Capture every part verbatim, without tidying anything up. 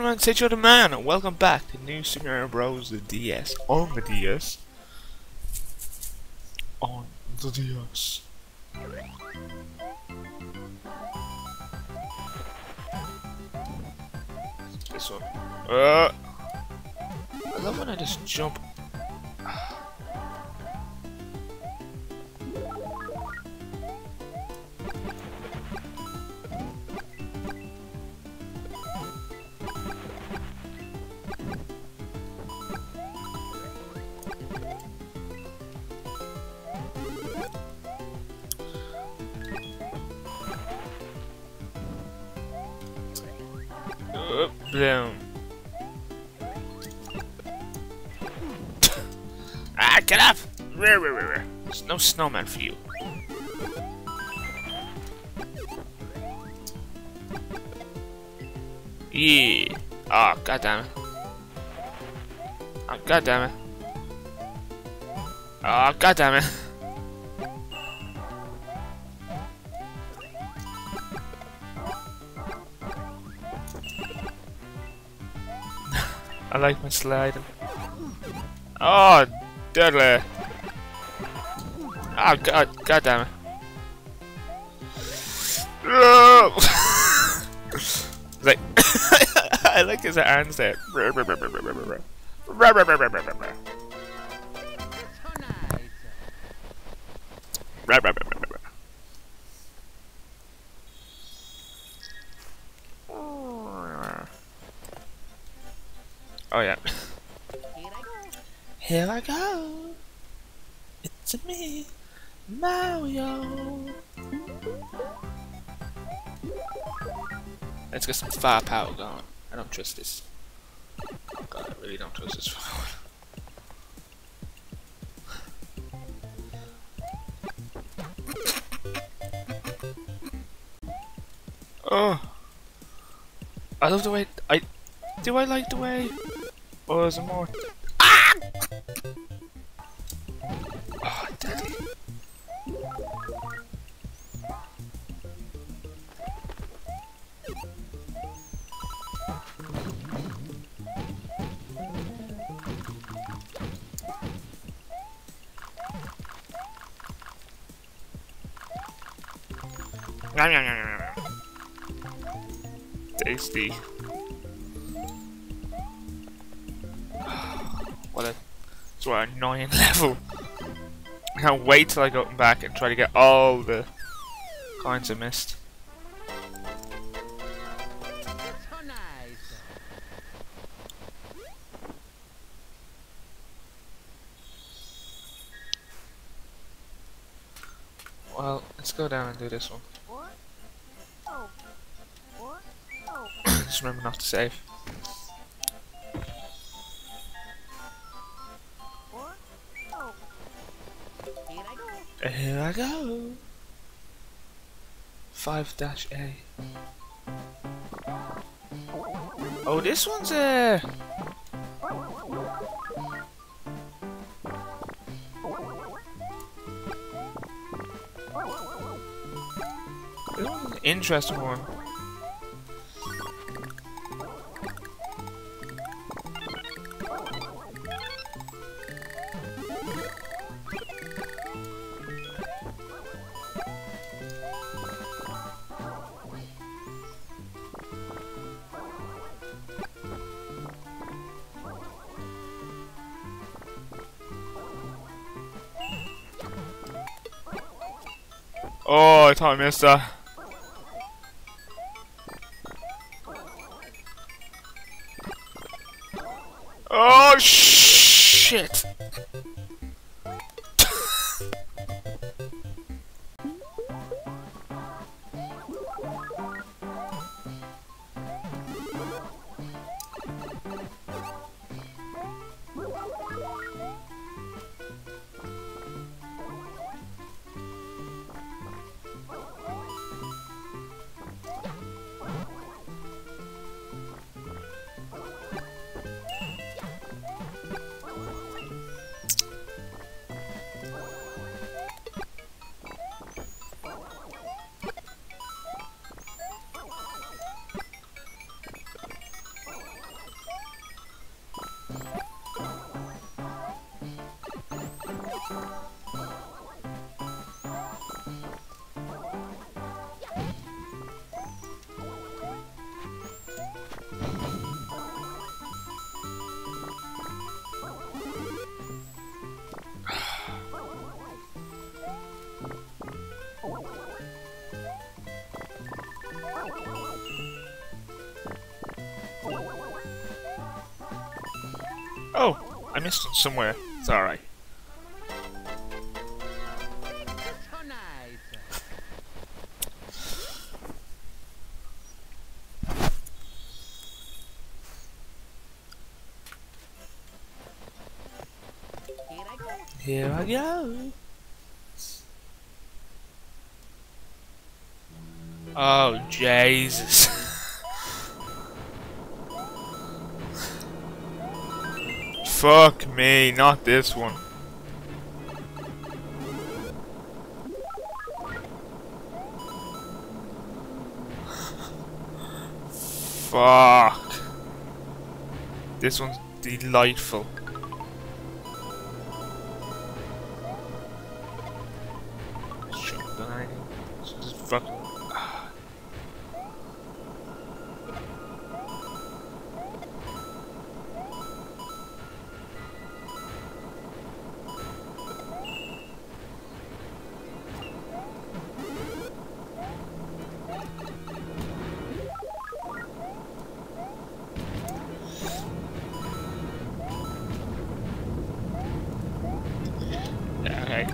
hotheman, say you're the man, and welcome back to New Super Mario Bros. The D S on the D S. On the D S. This one. Uh, I love when I just jump. Bloom. Ah, get up! There's no snowman for you. Yeah. Oh, goddammit. Oh, goddammit. Oh, goddammit. I like my sliding. Oh, deadly. Oh, god, god damn it. Like, I like his hands there. Oh yeah. Here I go. Here I go. It's -a me, Mario. Let's get some firepower going. I don't trust this. God, I really don't trust this. Oh, I love the way I. Do I like the way? Or is it more? Ah! Oh, daddy. Nom, nom, nom, nom, nom. Tasty. What a, it's what an annoying level. I can't wait till I go back and try to get all the coins I missed. Well, let's go down and do this one. Just remember not to save. Here I go. five dash A. Oh, this one's a. This one's an interesting one. Oh, I thought I missed that. Oh, shit! missed it somewhere. It's alright. Here I go. Oh, Jesus. Fuck me, not this one. Fuck. This one's delightful.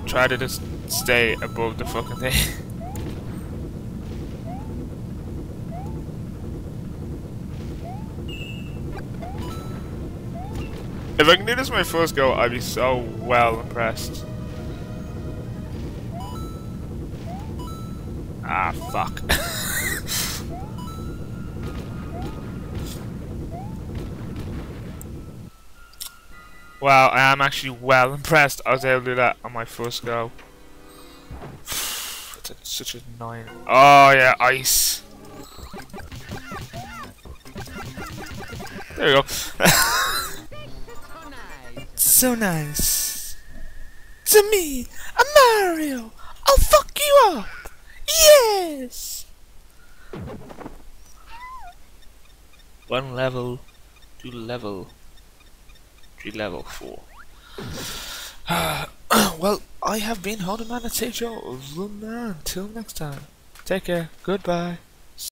Try to just stay above the fucking thing. If I can do this my first go, I'd be so well impressed. Ah, fuck. Wow, I am actually well impressed. I was able to do that on my first go. It's such a nine. Oh yeah, ice. There we go. So nice. To me, I'm Mario. I'll fuck you up. Yes. One level, two level. Level four. Uh, well, I have been Hotheman at H O, the man. Till next time. Take care. Goodbye.